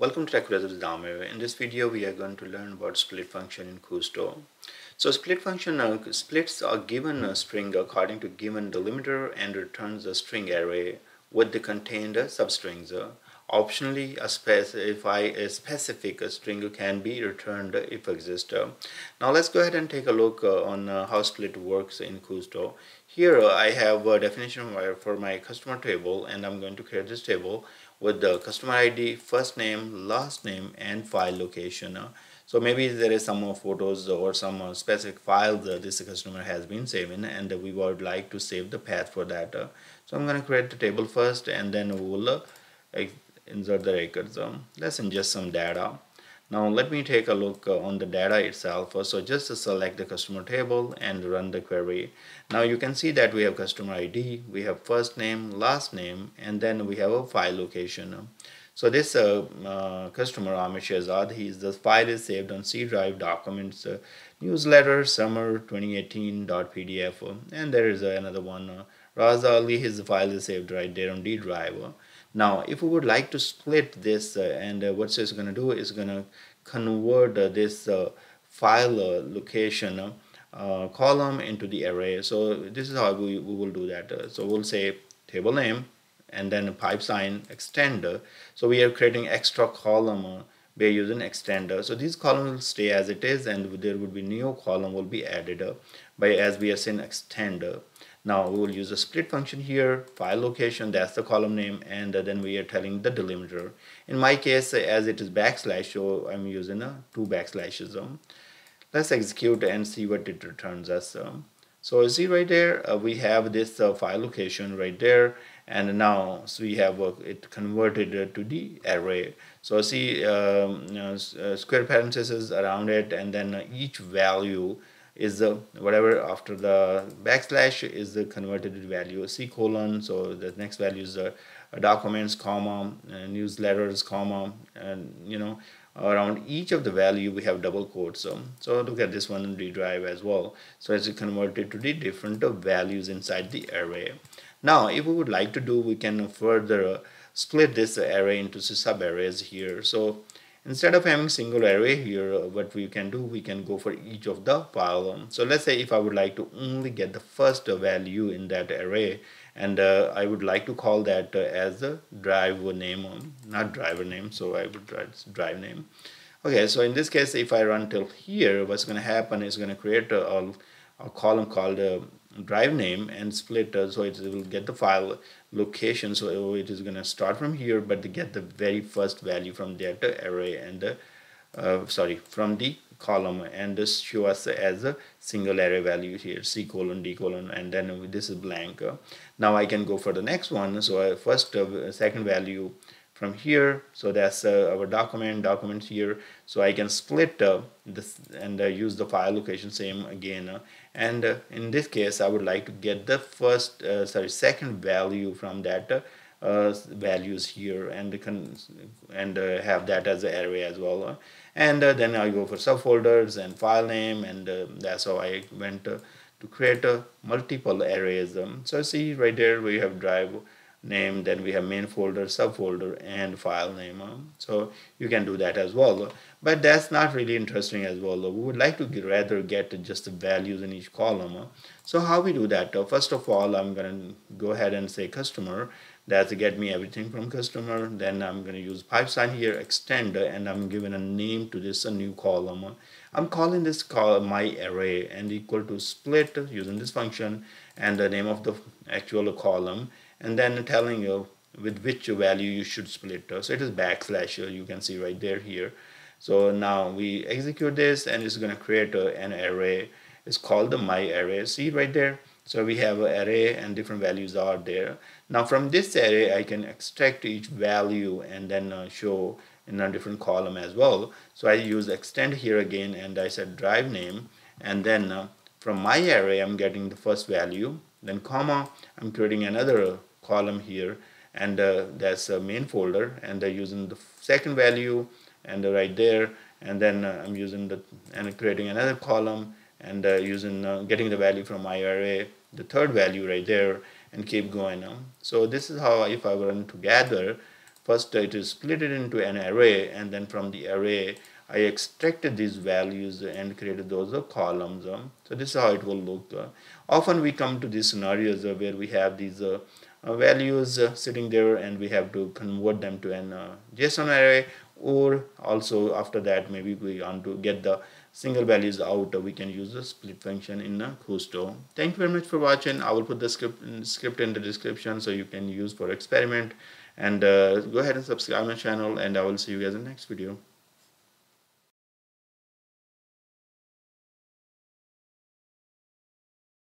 Welcome to TechBrothers. In this video we are going to learn about split function in Kusto. So split function splits a given string according to given delimiter and returns a string array with the contained substrings. Optionally, a specific string can be returned if exists. Now let's go ahead and take a look on how split works in Kusto. Here I have a definition for my customer table, and I'm going to create this table with the customer ID, first name, last name, and file location. So maybe there is some photos or some specific files this customer has been saving, and we would like to save the path for that. So I'm going to create the table first, and then we'll insert the records. Let's ingest some data. Now let me take a look on the data itself. So just to select the customer table and run the query. Now you can see that we have customer ID, we have first name, last name, and then we have a file location. So this customer, Amit Shahzad, the file is saved on C drive, documents, newsletter, summer 2018.pdf, and there is another one, Raza Ali, his file is saved right there on D drive. Now if we would like to split this what it's going to do is going to convert this file location column into the array. So this is how we will do that. So we'll say table name and then # extend. So we are creating extra column by using extender. So these columns will stay as it is, and there would be new column will be added by as we are saying extender. Now we will use a split function here, file location, that's the column name, and then we are telling the delimiter. In my case, as it is \, so I'm using 2 backslashes. Let's execute and see what it returns us. So you see right there, we have this file location right there, and now so we have it converted to the array. So see square parentheses around it, and then each value is whatever after the \ is the converted value, :; so the next value is documents, comma, newsletters, comma, and you know, around each of the value we have double quotes. So look at this one in D drive as well. So it's converted to the different values inside the array. Now if we would like to do, we can further split this array into sub-arrays here. So instead of having single array here, what we can do, we can go for each of the file. So let's say if I would like to only get the first value in that array, and I would like to call that as the driver name, not driver name, so I would write drive name. Okay, so in this case, if I run till here, what's going to happen is going to create a column called drive name and split, so it will get the file location, so it is going to start from here, but to get the very first value from that array and from the column, and this show us as a single array value here, :D:, and then this is blank. Now I can go for the next one. So second value from here, so that's our document here, so I can split this and use the file location same again, and in this case I would like to get the second value from that values here, and have that as an array as well, and then I go for subfolders and file name, and that's how I went to create multiple arrays. So see right there we have drive name, then we have main folder, subfolder, and file name. So you can do that as well, but that's not really interesting as well. We would like to rather get just the values in each column. So how we do that? First of all, I'm going to go ahead and say customer, that's get me everything from customer. Then I'm going to use # here, extend, and I'm giving a name to this new column. I'm calling this my array and equal to split using this function and the name of the actual column, and then telling you with which value you should split. So it is \, you can see right there here. So now we execute this, and it's going to create an array. It's called the my array. See right there. So we have an array and different values are there. Now from this array I can extract each value and then show in a different column as well. So I use extend here again, and I said drive name, and then from my array I'm getting the first value, then comma, I'm creating another column here, and that's a main folder, and they're using the second value, and right there, and then I'm using creating another column, and getting the value from my array, the third value right there, and keep going. So this is how if I were to gather First, it is split it into an array, and then from the array I extracted these values and created those columns. So this is how it will look. Often we come to these scenarios where we have these values sitting there, and we have to convert them to an JSON array, or also after that maybe we want to get the single values out, we can use the split function in Kusto. Thank you very much for watching. I will put the script in the description so you can use for experiment, and go ahead and subscribe my channel, and I will see you guys in the next video.